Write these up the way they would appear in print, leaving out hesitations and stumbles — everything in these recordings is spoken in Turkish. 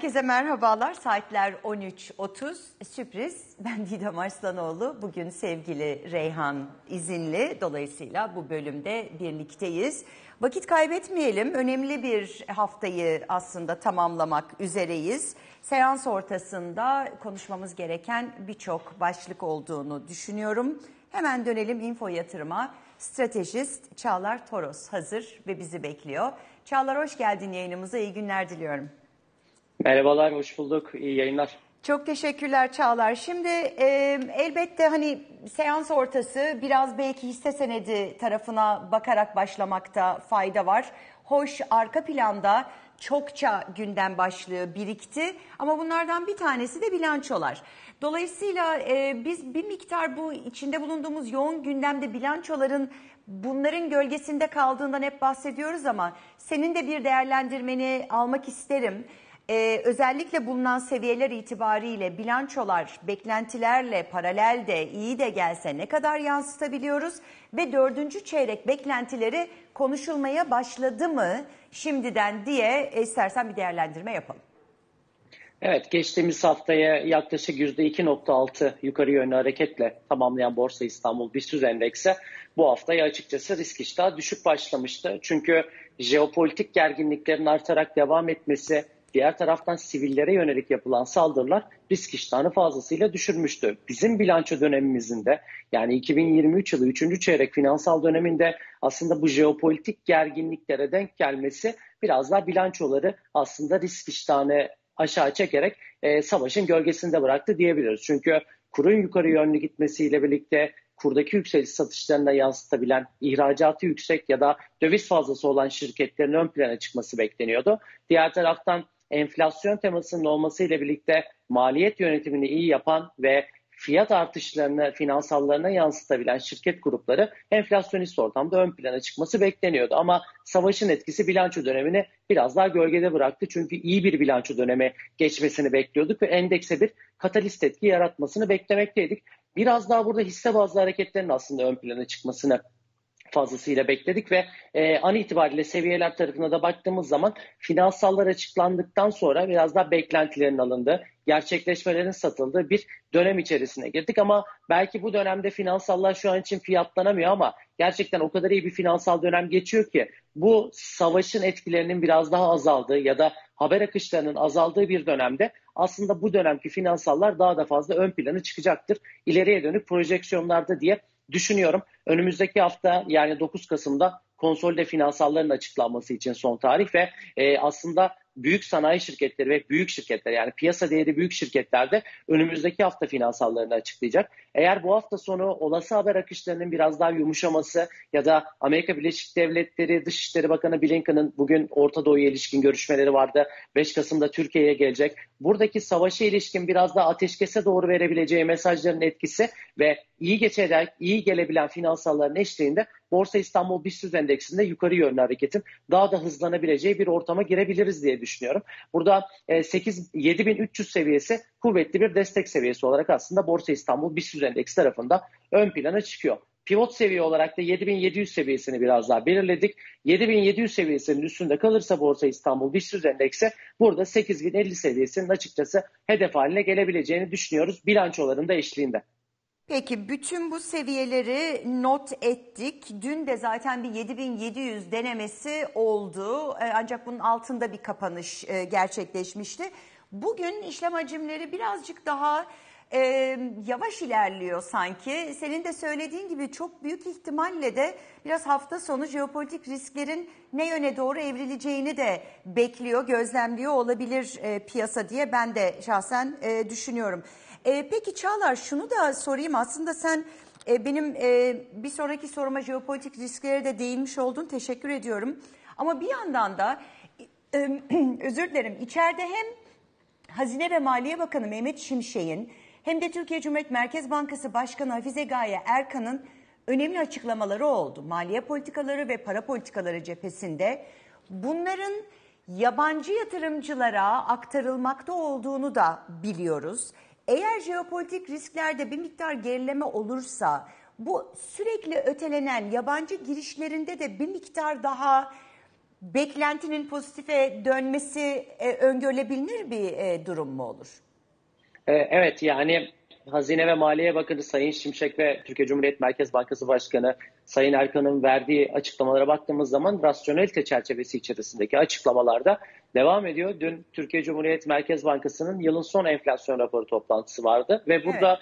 Herkese merhabalar. Saatler 13.30. Sürpriz. Ben Didem Aşlanoğlu. Bugün sevgili Reyhan izinli. Dolayısıyla bu bölümde birlikteyiz. Vakit kaybetmeyelim. Önemli bir haftayı aslında tamamlamak üzereyiz. Seans ortasında konuşmamız gereken birçok başlık olduğunu düşünüyorum. Hemen dönelim Info Yatırım'a. Stratejist Çağlar Toros hazır ve bizi bekliyor. Çağlar, hoş geldin yayınımıza. İyi günler diliyorum. Merhabalar, hoş bulduk. İyi yayınlar. Çok teşekkürler Çağlar. Şimdi elbette hani seans ortası biraz belki hisse senedi tarafına bakarak başlamakta fayda var. Hoş, arka planda çokça gündem başlığı birikti ama bunlardan bir tanesi de bilançolar. Dolayısıyla biz bir miktar bu içinde bulunduğumuz yoğun gündemde bilançoların, bunların gölgesinde kaldığından hep bahsediyoruz ama senin de bir değerlendirmeni almak isterim. Özellikle bulunan seviyeler itibariyle bilançolar beklentilerle paralel de iyi de gelse ne kadar yansıtabiliyoruz ve dördüncü çeyrek beklentileri konuşulmaya başladı mı şimdiden diye istersen bir değerlendirme yapalım. Evet, geçtiğimiz haftaya yaklaşık %2.6 yukarı yönlü hareketle tamamlayan Borsa İstanbul BIST endeksi bu haftaya açıkçası risk iştahı düşük başlamıştı. Çünkü jeopolitik gerginliklerin artarak devam etmesi, diğer taraftan sivillere yönelik yapılan saldırılar risk iştahını fazlasıyla düşürmüştü. Bizim bilanço dönemimizin de, yani 2023 yılı 3. çeyrek finansal döneminde aslında bu jeopolitik gerginliklere denk gelmesi biraz daha bilançoları aslında risk iştahını aşağı çekerek savaşın gölgesinde bıraktı diyebiliriz. Çünkü kurun yukarı yönlü gitmesiyle birlikte kurdaki yükseliş satışlarına yansıtabilen, ihracatı yüksek ya da döviz fazlası olan şirketlerin ön plana çıkması bekleniyordu. Diğer taraftan enflasyon temasının olmasıyla birlikte maliyet yönetimini iyi yapan ve fiyat artışlarını finansallarına yansıtabilen şirket grupları enflasyonist ortamda ön plana çıkması bekleniyordu. Ama savaşın etkisi bilanço dönemini biraz daha gölgede bıraktı. Çünkü iyi bir bilanço dönemi geçmesini bekliyorduk ve endekse bir katalist etki yaratmasını beklemekteydik. Biraz daha burada hisse bazlı hareketlerin aslında ön plana çıkmasını fazlasıyla bekledik ve an itibariyle seviyeler tarafına da baktığımız zaman finansallar açıklandıktan sonra biraz daha beklentilerin alındığı, gerçekleşmelerin satıldığı bir dönem içerisine girdik. Ama belki bu dönemde finansallar şu an için fiyatlanamıyor ama gerçekten o kadar iyi bir finansal dönem geçiyor ki bu savaşın etkilerinin biraz daha azaldığı ya da haber akışlarının azaldığı bir dönemde aslında bu dönemki finansallar daha da fazla ön plana çıkacaktır. İleriye dönük projeksiyonlarda diye düşünüyorum. Önümüzdeki hafta, yani 9 Kasım'da konsolide finansalların açıklanması için son tarih ve aslında büyük sanayi şirketleri ve büyük şirketler, yani piyasa değeri büyük şirketler de önümüzdeki hafta finansallarını açıklayacak. Eğer bu hafta sonu olası haber akışlarının biraz daha yumuşaması ya da Amerika Birleşik Devletleri Dışişleri Bakanı Blinken'ın bugün Orta Doğu'ya ilişkin görüşmeleri vardı. 5 Kasım'da Türkiye'ye gelecek. Buradaki savaşa ilişkin biraz daha ateşkese doğru verebileceği mesajların etkisi ve iyi gelebilen finansalların eşliğinde Borsa İstanbul BIST endeksinde yukarı yönlü hareketin daha da hızlanabileceği bir ortama girebiliriz diye düşünüyorum. Burada 7300 seviyesi kuvvetli bir destek seviyesi olarak aslında Borsa İstanbul BIST endeksi tarafında ön plana çıkıyor. Pivot seviye olarak da 7700 seviyesini biraz daha belirledik. 7700 seviyesinin üstünde kalırsa Borsa İstanbul BIST endeksi burada 8050 seviyesinin açıkçası hedef haline gelebileceğini düşünüyoruz bilançoların da eşliğinde. Peki, bütün bu seviyeleri not ettik. Dün de zaten bir 7700 denemesi oldu. Ancak bunun altında bir kapanış gerçekleşmişti. Bugün işlem hacimleri birazcık daha yavaş ilerliyor sanki. Senin de söylediğin gibi çok büyük ihtimalle de biraz hafta sonu jeopolitik risklerin ne yöne doğru evrileceğini de bekliyor, gözlemliyor olabilir piyasa diye ben de şahsen düşünüyorum. Peki Çağlar, şunu da sorayım aslında sen benim bir sonraki soruma jeopolitik risklere de değinmiş oldun, teşekkür ediyorum. Ama bir yandan da özür dilerim, içeride hem Hazine ve Maliye Bakanı Mehmet Şimşek'in hem de Türkiye Cumhuriyet Merkez Bankası Başkanı Hafize Gaye Erkan'ın önemli açıklamaları oldu. Maliye politikaları ve para politikaları cephesinde bunların yabancı yatırımcılara aktarılmakta olduğunu da biliyoruz. Eğer jeopolitik risklerde bir miktar gerileme olursa bu sürekli ötelenen yabancı girişlerinde de bir miktar daha beklentinin pozitife dönmesi öngörülebilir bir durum mu olur? Evet, yani Hazine ve Maliye Bakanı Sayın Şimşek ve Türkiye Cumhuriyet Merkez Bankası Başkanı Sayın Erkan'ın verdiği açıklamalara baktığımız zaman rasyonelite çerçevesi içerisindeki açıklamalarda devam ediyor. Dün Türkiye Cumhuriyet Merkez Bankası'nın yılın son enflasyon raporu toplantısı vardı ve burada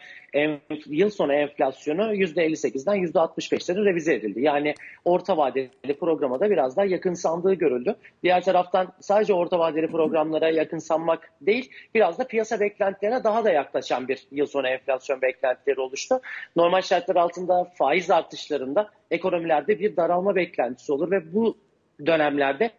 yıl sonu enflasyonu %58'den %65'lere revize edildi. Yani orta vadeli programa da biraz daha yakınsandığı görüldü. Diğer taraftan sadece orta vadeli programlara yakınsanmak değil, biraz da piyasa beklentilerine daha da yaklaşan bir yıl sonu enflasyon beklentileri oluştu. Normal şartlar altında faiz artışlarında ekonomilerde bir daralma beklentisi olur ve bu dönemlerde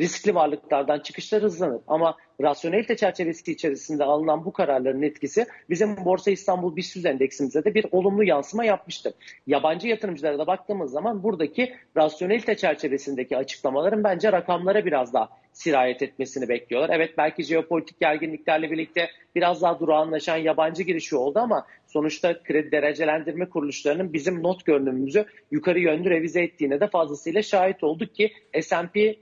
riskli varlıklardan çıkışlar hızlanır. Ama rasyonelite çerçevesi içerisinde alınan bu kararların etkisi bizim Borsa İstanbul BIST endeksimize de bir olumlu yansıma yapmıştır. Yabancı yatırımcılara da baktığımız zaman buradaki rasyonelite çerçevesindeki açıklamaların bence rakamlara biraz daha sirayet etmesini bekliyorlar. Evet, belki jeopolitik gerginliklerle birlikte biraz daha durağanlaşan yabancı girişi oldu ama sonuçta kredi derecelendirme kuruluşlarının bizim not görünümümüzü yukarı yönlü revize ettiğine de fazlasıyla şahit olduk ki S&P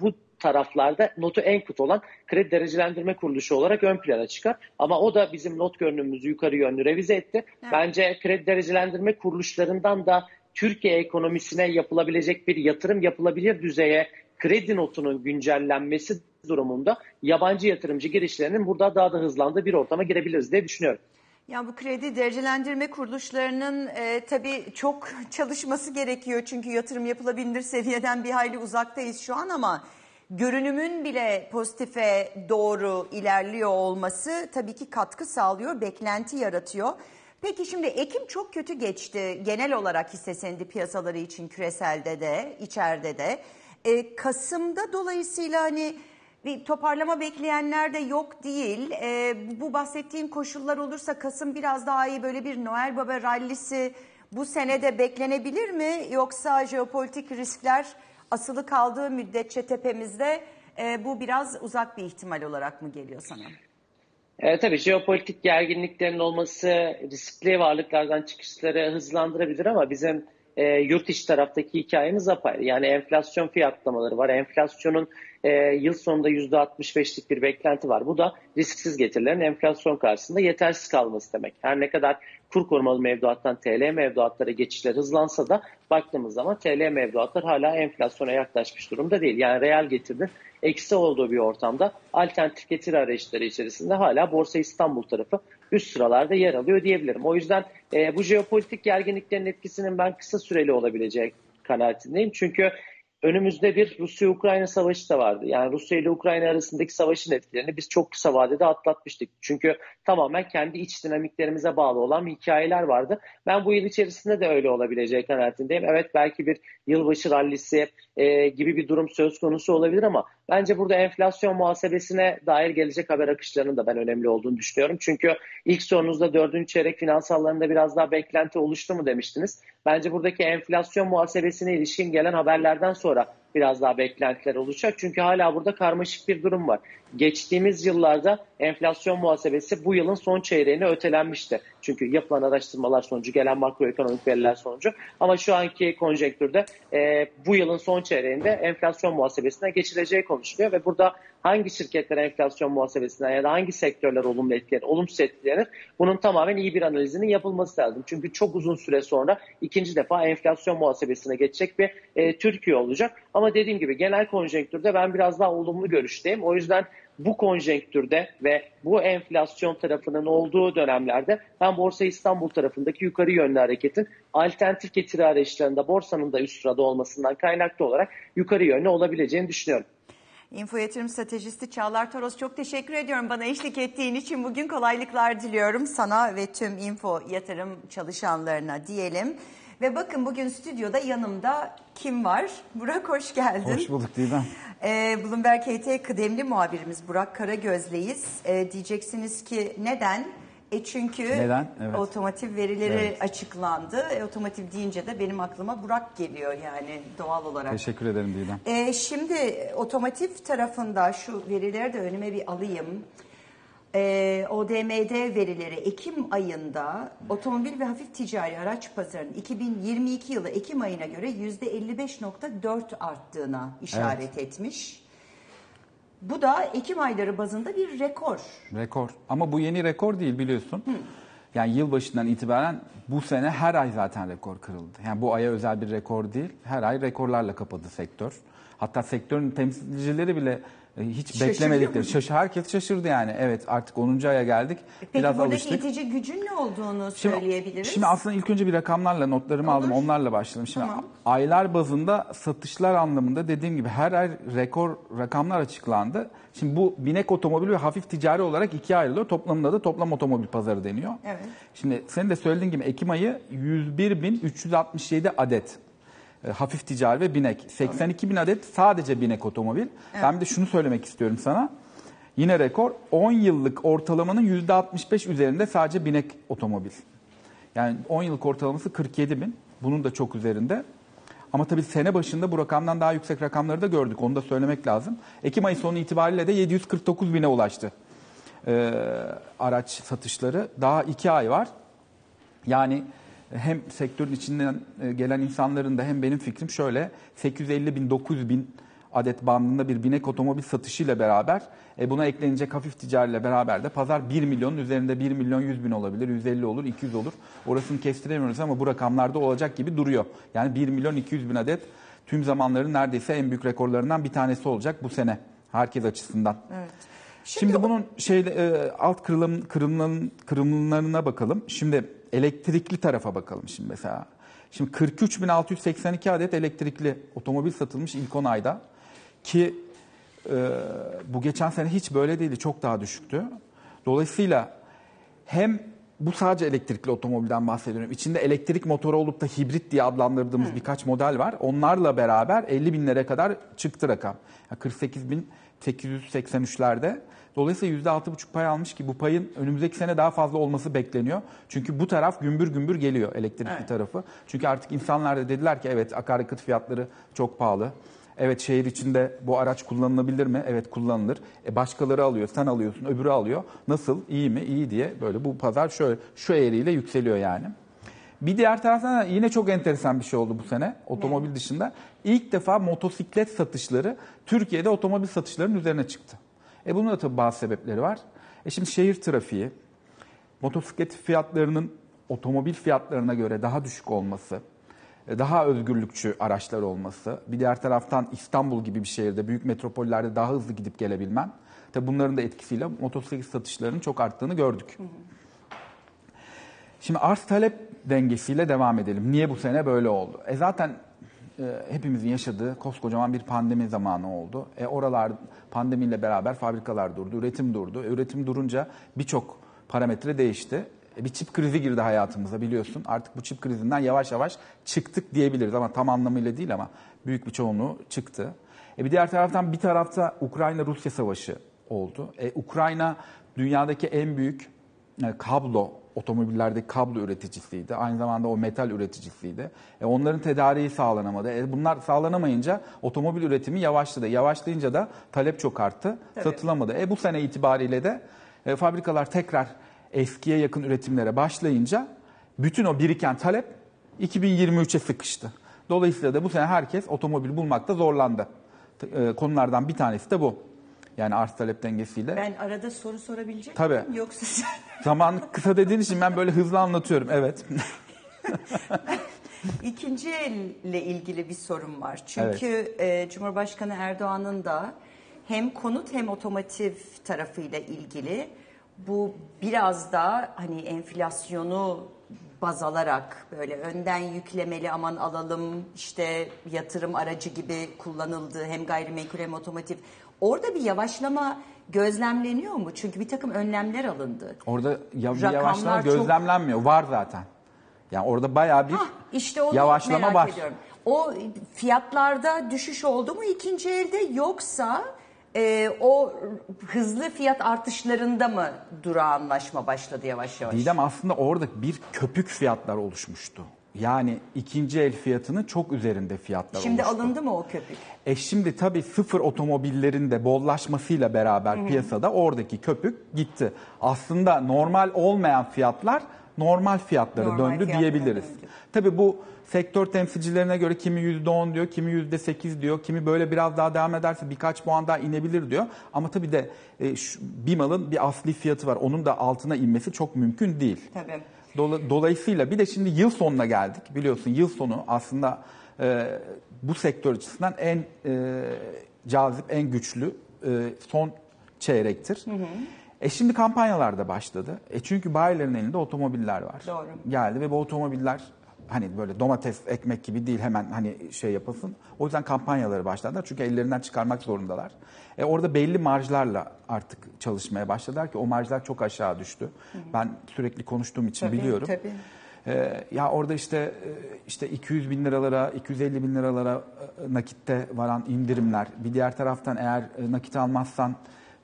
bu taraflarda notu en kötü olan kredi derecelendirme kuruluşu olarak ön plana çıkar. Ama o da bizim not görünümümüzü yukarı yönlü revize etti. Evet. Bence kredi derecelendirme kuruluşlarından da Türkiye ekonomisine yapılabilecek bir yatırım yapılabilir düzeye kredi notunun güncellenmesi durumunda yabancı yatırımcı girişlerinin burada daha da hızlandığı bir ortama girebiliriz diye düşünüyorum. Yani bu kredi derecelendirme kuruluşlarının tabii çok çalışması gerekiyor. Çünkü yatırım yapılabilir seviyeden bir hayli uzaktayız şu an ama görünümün bile pozitife doğru ilerliyor olması tabii ki katkı sağlıyor, beklenti yaratıyor. Peki şimdi Ekim çok kötü geçti genel olarak hisse senedi piyasaları için küreselde de içeride de. Kasım'da dolayısıyla hani bir toparlama bekleyenler de yok değil. Bu bahsettiğim koşullar olursa Kasım biraz daha iyi, böyle bir Noel Baba rallisi bu senede beklenebilir mi? Yoksa jeopolitik riskler asılı kaldığı müddetçe tepemizde bu biraz uzak bir ihtimal olarak mı geliyor sana? Tabii jeopolitik gerginliklerin olması riskli varlıklardan çıkışları hızlandırabilir ama bizim yurt içi taraftaki hikayemiz apayrı. Yani enflasyon fiyatlamaları var. Enflasyonun yıl sonunda %65'lik bir beklenti var. Bu da risksiz getirilerin enflasyon karşısında yetersiz kalması demek. Her ne kadar kur korumalı mevduattan TL mevduatlara geçişler hızlansa da baktığımız zaman TL mevduatlar hala enflasyona yaklaşmış durumda değil. Yani reel getirinin eksi olduğu bir ortamda alternatif getiri arayışları içerisinde hala Borsa İstanbul tarafı üst sıralarda yer alıyor diyebilirim. O yüzden bu jeopolitik gerginliklerin etkisinin ben kısa süreli olabileceği kanaatindeyim. Çünkü önümüzde bir Rusya-Ukrayna savaşı da vardı. Yani Rusya ile Ukrayna arasındaki savaşın etkilerini biz çok kısa vadede atlatmıştık. Çünkü tamamen kendi iç dinamiklerimize bağlı olan hikayeler vardı. Ben bu yıl içerisinde de öyle olabileceği kanaatindeyim. Evet, belki bir yılbaşı rallisi gibi bir durum söz konusu olabilir ama bence burada enflasyon muhasebesine dair gelecek haber akışlarının da ben önemli olduğunu düşünüyorum. Çünkü ilk sorunuzda 4. çeyrek finansallarında biraz daha beklenti oluştu mu demiştiniz. Bence buradaki enflasyon muhasebesine ilişkin gelen haberlerden sonra biraz daha beklentiler oluşacak. Çünkü hala burada karmaşık bir durum var. Geçtiğimiz yıllarda enflasyon muhasebesi bu yılın son çeyreğini ötelenmişti. Çünkü yapılan araştırmalar sonucu, gelen makroekonomik veriler sonucu. Ama şu anki konjektürde bu yılın son çeyreğinde enflasyon muhasebesine geçileceği konuşuluyor. Ve burada hangi şirketler enflasyon muhasebesinden ya da hangi sektörler olumlu etkilenir, olumsuz etkilenir? Bunun tamamen iyi bir analizinin yapılması lazım. Çünkü çok uzun süre sonra ikinci defa enflasyon muhasebesine geçecek bir Türkiye olacak. Ama dediğim gibi genel konjonktürde ben biraz daha olumlu görüşteyim. O yüzden bu konjonktürde ve bu enflasyon tarafının olduğu dönemlerde ben Borsa İstanbul tarafındaki yukarı yönlü hareketin alternatif getiri arayışlarında borsanın da üst sırada olmasından kaynaklı olarak yukarı yönlü olabileceğini düşünüyorum. Info Yatırım Stratejisti Çağlar Toros, çok teşekkür ediyorum bana eşlik ettiğin için. Bugün kolaylıklar diliyorum sana ve tüm Info Yatırım çalışanlarına diyelim. Ve bakın, bugün stüdyoda yanımda kim var? Burak, hoş geldin. Hoş bulduk Didem. Bloomberg HT kıdemli muhabirimiz Burak Karagöz'leyiz. Diyeceksiniz ki neden? Çünkü evet, otomotiv verileri açıklandı. Otomotiv deyince de benim aklıma Burak geliyor yani doğal olarak. Teşekkür ederim Didem. Şimdi otomotiv tarafında şu verileri de önüme bir alayım. ODMD verileri Ekim ayında otomobil ve hafif ticari araç pazarının 2022 yılı Ekim ayına göre %55.4 arttığına işaret etmiş. Bu da Ekim ayları bazında bir rekor. Rekor. Ama bu yeni rekor değil, biliyorsun. Yani yılbaşından itibaren bu sene her ay zaten rekor kırıldı. Yani bu aya özel bir rekor değil. Her ay rekorlarla kapadı sektör. Hatta sektörün temsilcileri bile hiç beklemedikleri. Herkes şaşırdı yani. Evet, artık 10. aya geldik. Peki, biraz alıştık. Peki buradaki itici gücün ne olduğunu söyleyebiliriz? Şimdi aslında ilk önce bir rakamlarla notlarımı aldım. Onlarla başladım. Şimdi aylar bazında satışlar anlamında dediğim gibi her ay rekor rakamlar açıklandı. Şimdi bu binek otomobili ve hafif ticari olarak ikiye ayrılıyor. Toplamında da toplam otomobil pazarı deniyor. Evet. Şimdi senin de söylediğin gibi Ekim ayı 101.367 adet. Hafif ticari ve binek. 82.000 adet sadece binek otomobil. Evet. Ben bir de şunu söylemek istiyorum sana. Yine rekor, 10 yıllık ortalamanın %65 üzerinde sadece binek otomobil. Yani 10 yıllık ortalaması 47.000. Bunun da çok üzerinde. Ama tabii sene başında bu rakamdan daha yüksek rakamları da gördük. Onu da söylemek lazım. Ekim ayı sonu itibariyle de 749.000'e ulaştı araç satışları. Daha 2 ay var. Yani hem sektörün içinden gelen insanların da hem benim fikrim şöyle, 850.000-900.000 adet bandında bir binek otomobil satışıyla beraber buna eklenecek hafif ticariyle beraber de pazar 1 milyonun üzerinde, 1.100.000 olabilir, 150 olur, 200 olur. Orasını kestiremiyoruz ama bu rakamlarda olacak gibi duruyor. Yani 1.200.000 adet tüm zamanların neredeyse en büyük rekorlarından bir tanesi olacak bu sene herkes açısından. Evet. Şimdi bunun alt kırılımlarına bakalım. Şimdi elektrikli tarafa bakalım şimdi mesela. Şimdi 43.682 adet elektrikli otomobil satılmış ilk 10 ayda. Ki bu geçen sene hiç böyle değildi. Çok daha düşüktü. Dolayısıyla hem bu sadece elektrikli otomobilden bahsediyorum. İçinde elektrik motoru olup da hibrit diye adlandırdığımız birkaç model var. Onlarla beraber 50.000'lere kadar çıktı rakam. Yani 48.883'lerde. Dolayısıyla %6,5 pay almış ki bu payın önümüzdeki sene daha fazla olması bekleniyor. Çünkü bu taraf gümbür gümbür geliyor, elektrikli tarafı. Çünkü artık insanlar da dediler ki evet, akaryakıt fiyatları çok pahalı. Evet, şehir içinde bu araç kullanılabilir mi? Evet, kullanılır. Başkaları alıyor, sen alıyorsun, öbürü alıyor. Nasıl, iyi mi? İyi diye böyle bu pazar şöyle şu eğriyle yükseliyor yani. Bir diğer taraftan yine çok enteresan bir şey oldu bu sene otomobil dışında. İlk defa motosiklet satışları Türkiye'de otomobil satışlarının üzerine çıktı. Bunun da tabii bazı sebepleri var. Şimdi şehir trafiği, motosiklet fiyatlarının otomobil fiyatlarına göre daha düşük olması, daha özgürlükçü araçlar olması, bir diğer taraftan İstanbul gibi bir şehirde, büyük metropollerde daha hızlı gidip gelebilmen, tabii bunların da etkisiyle motosiklet satışlarının çok arttığını gördük. Şimdi arz talep dengesiyle devam edelim. Niye bu sene böyle oldu? Zaten hepimizin yaşadığı koskocaman bir pandemi zamanı oldu. Oralar pandemiyle beraber fabrikalar durdu, üretim durdu. Üretim durunca birçok parametre değişti. Bir çip krizi girdi hayatımıza, biliyorsun. Artık bu çip krizinden yavaş yavaş çıktık diyebiliriz ama tam anlamıyla değil, ama büyük bir çoğunluğu çıktı. Bir diğer taraftan bir tarafta Ukrayna-Rusya savaşı oldu. Ukrayna dünyadaki en büyük kablo, otomobillerdeki kablo üreticisiydi. Aynı zamanda o metal üreticisiydi. Onların tedariği sağlanamadı. Bunlar sağlanamayınca otomobil üretimi yavaşladı. Yavaşlayınca da talep çok arttı. Tabii. Satılamadı. Bu sene itibariyle de fabrikalar tekrar eskiye yakın üretimlere başlayınca bütün o biriken talep 2023'e sıkıştı. Dolayısıyla da bu sene herkes otomobil bulmakta zorlandı. Konulardan bir tanesi de bu. Yani arz talep dengesiyle. Ben arada soru sorabilecek miyim? Yoksa sen... Zaman kısa dediğin için ben böyle hızlı anlatıyorum. Evet. İkinci elle ilgili bir sorum var. Çünkü Cumhurbaşkanı Erdoğan'ın da hem konut hem otomotiv tarafıyla ilgili bu biraz da hani enflasyonu baz alarak böyle önden yüklemeli, aman alalım işte yatırım aracı gibi kullanıldığı hem gayrimenkul hem otomotiv. Orada bir yavaşlama gözlemleniyor mu? Çünkü bir takım önlemler alındı. Orada yavaşlama gözlemlenmiyor. Çok... Var zaten. Yani orada bayağı bir yavaşlama var. Ediyorum. O fiyatlarda düşüş oldu mu ikinci elde, yoksa o hızlı fiyat artışlarında mı durağanlaşma başladı yavaş yavaş? Didem, aslında orada bir köpük fiyatlar oluşmuştu. Yani ikinci el fiyatının çok üzerinde fiyatlar şimdi oluştu. Alındı mı o köpük? Şimdi tabii sıfır otomobillerin de bollaşmasıyla beraber piyasada oradaki köpük gitti. Aslında normal olmayan fiyatlar normal fiyatlara döndü diyebiliriz. Tabii bu sektör temsilcilerine göre kimi %10 diyor, kimi %8 diyor, kimi böyle biraz daha devam ederse birkaç puan daha inebilir diyor. Ama tabii de bir malın bir asli fiyatı var. Onun da altına inmesi çok mümkün değil. Tabii. Dolayısıyla bir de şimdi yıl sonuna geldik. Biliyorsun yıl sonu aslında bu sektör açısından en cazip, en güçlü son çeyrektir. Hı hı. Şimdi kampanyalar da başladı. Çünkü bayilerin elinde otomobiller var. Doğru. Geldi ve bu otomobiller hani böyle domates, ekmek gibi değil, hemen hani şey yapasın. O yüzden kampanyaları başladılar. Çünkü ellerinden çıkarmak zorundalar. Orada belli marjlarla artık çalışmaya başladılar ki o marjlar çok aşağı düştü. Hı hı. Ben sürekli konuştuğum için tabii, biliyorum. Tabii. Ya orada işte 200 bin liralara, 250 bin liralara nakitte varan indirimler. Bir diğer taraftan eğer nakit almazsan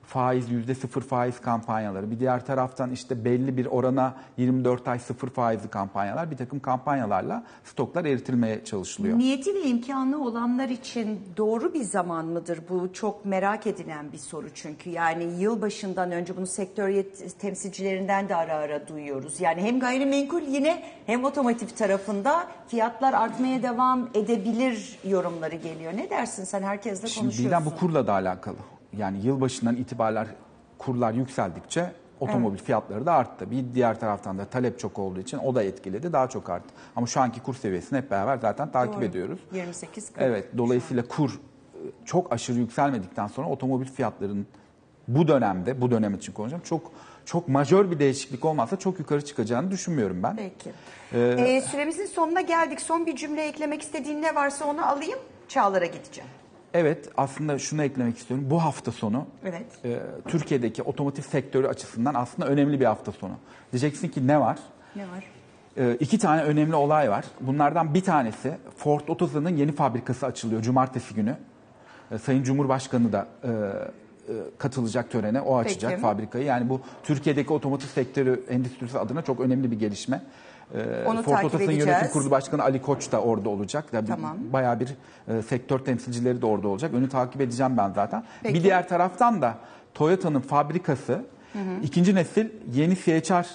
faiz, %0 faiz kampanyaları. Bir diğer taraftan işte belli bir orana 24 ay 0 faizli kampanyalar. Bir takım kampanyalarla stoklar eritilmeye çalışılıyor. Niyeti ve imkanı olanlar için doğru bir zaman mıdır? Bu çok merak edilen bir soru çünkü. Yani yılbaşından önce bunu sektör temsilcilerinden de ara ara duyuyoruz. Yani hem gayrimenkul yine hem otomotiv tarafında fiyatlar artmaya devam edebilir yorumları geliyor. Ne dersin sen? Herkesle konuşuyorsun. Şimdi birden bu kurla da alakalı. Yani yılbaşından itibaren kurlar yükseldikçe otomobil fiyatları da arttı. Bir diğer taraftan da talep çok olduğu için o da etkiledi, daha çok arttı. Ama şu anki kur seviyesini hep beraber zaten takip ediyoruz. 28-40. Evet, dolayısıyla kur çok aşırı yükselmedikten sonra otomobil fiyatlarının bu dönemde, bu dönem için konuşacağım, çok majör bir değişiklik olmazsa çok yukarı çıkacağını düşünmüyorum ben. Peki. Süremizin sonuna geldik. Son bir cümle eklemek istediğin ne varsa onu alayım. Çağlar'a gideceğim. Evet, aslında şunu eklemek istiyorum. Bu hafta sonu Türkiye'deki otomotiv sektörü açısından aslında önemli bir hafta sonu. Diyeceksin ki ne var? Ne var? İki tane önemli olay var. Bunlardan bir tanesi Ford Otosan'ın yeni fabrikası açılıyor cumartesi günü. Sayın Cumhurbaşkanı da katılacak törene, o açacak fabrikayı. Yani bu Türkiye'deki otomotiv sektörü endüstrisi adına çok önemli bir gelişme. Ford Otosan Yönetim Kurulu Başkanı Ali Koç da orada olacak. Tamam. Bayağı bir sektör temsilcileri de orada olacak. Önü takip edeceğim ben zaten. Peki. Bir diğer taraftan da Toyota'nın fabrikası ikinci nesil yeni CHR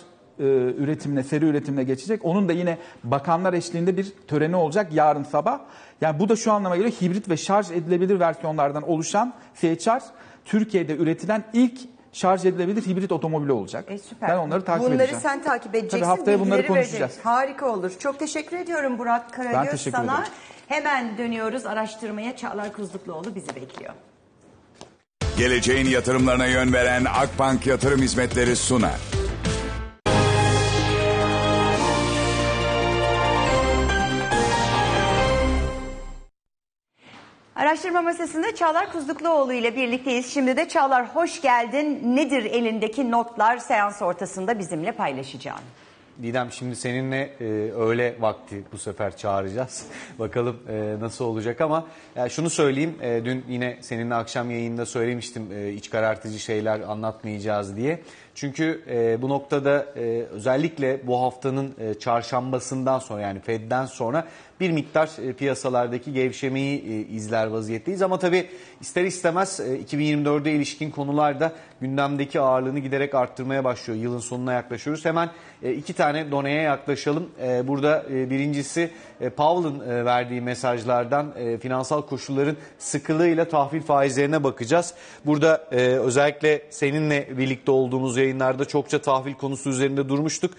üretimine, seri üretimine geçecek. Onun da yine bakanlar eşliğinde bir töreni olacak yarın sabah. Yani bu da şu anlama geliyor. Hibrit ve şarj edilebilir versiyonlardan oluşan CHR Türkiye'de üretilen ilk şarj edilebilir hibrit otomobili olacak. Süper. Ben onları takip edeceğim. Bunları sen takip edeceksin. Tabii haftaya bunları konuşacağız. Verecek. Harika olur. Çok teşekkür ediyorum Burak Karagöz. Ben teşekkür ederim. Hemen dönüyoruz araştırmaya. Çağlar Kuzlukluoğlu bizi bekliyor. Geleceğin yatırımlarına yön veren Akbank Yatırım Hizmetleri sunar. Araştırma masasında Çağlar Kuzlukluoğlu ile birlikteyiz. Şimdi de Çağlar, hoş geldin. Nedir elindeki notlar, seans ortasında bizimle paylaşacağın? Didem, şimdi seninle öğle vakti bu sefer çağıracağız. Bakalım nasıl olacak ama şunu söyleyeyim. Dün yine seninle akşam yayında söylemiştim iç karartıcı şeyler anlatmayacağız diye. Çünkü bu noktada özellikle bu haftanın çarşambasından sonra, yani Fed'den sonra bir miktar piyasalardaki gevşemeyi izler vaziyetteyiz. Ama tabii ister istemez 2024'e ilişkin konular da gündemdeki ağırlığını giderek arttırmaya başlıyor. Yılın sonuna yaklaşıyoruz. Hemen iki tane doneye yaklaşalım. Burada birincisi Powell'ın verdiği mesajlardan finansal koşulların sıkılığıyla tahvil faizlerine bakacağız. Burada özellikle seninle birlikte olduğumuz yayınlarda çokça tahvil konusu üzerinde durmuştuk.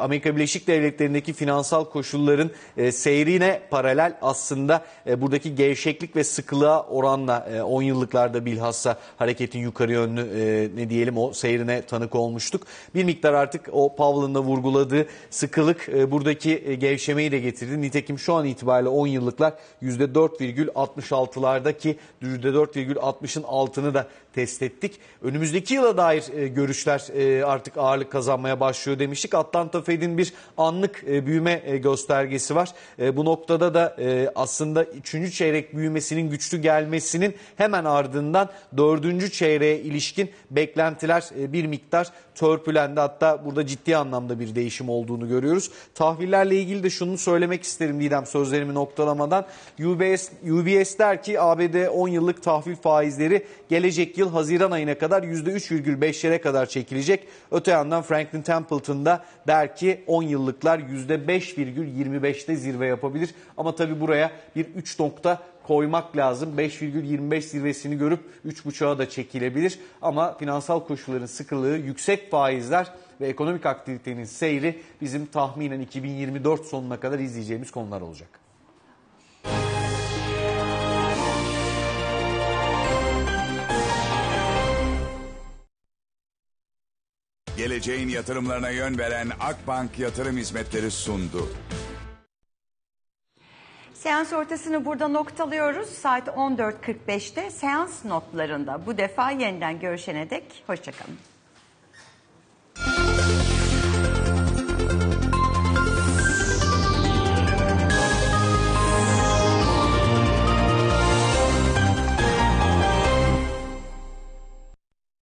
Amerika Birleşik Devletleri'ndeki finansal koşulların seyrine paralel aslında buradaki gevşeklik ve sıkılığa oranla 10 yıllıklarda bilhassa hareketin yukarı yönlü ne diyelim o seyrine tanık olmuştuk. Bir miktar artık o Powell'ın da vurguladığı sıkılık buradaki gevşemeyi de getirdi. Nitekim şu an itibariyle 10 yıllıklar %4,66'lardaki %4,60'ın altını da test ettik. Önümüzdeki yıla dair görüşler artık ağırlık kazanmaya başlıyor demiştik. Atlanta Fed'in bir anlık büyüme göstergesi var. Bu noktada da aslında 3. çeyrek büyümesinin güçlü gelmesinin hemen ardından 4. çeyreğe ilişkin beklentiler bir miktar törpülendi. Hatta burada ciddi anlamda bir değişim olduğunu görüyoruz. Tahvillerle ilgili de şunu söylemek isterim Didem, sözlerimi noktalamadan. UBS der ki ABD 10 yıllık tahvil faizleri gelecek yıl Haziran ayına kadar %3,5'lere kadar çekilecek. Öte yandan Franklin Templeton da der ki 10 yıllıklar %5,25'te zirve yapabilir. Ama tabii buraya bir 3 nokta koymak lazım. 5,25 zirvesini görüp 3,5'a da çekilebilir. Ama finansal koşulların sıkılığı, yüksek faizler ve ekonomik aktivitenin seyri bizim tahminen 2024 sonuna kadar izleyeceğimiz konular olacak. Geleceğin yatırımlarına yön veren Akbank Yatırım Hizmetleri sundu. Seans ortasını burada noktalıyoruz. Saat 14.45'te seans notlarında bu defa yeniden görüşene dek hoşçakalın.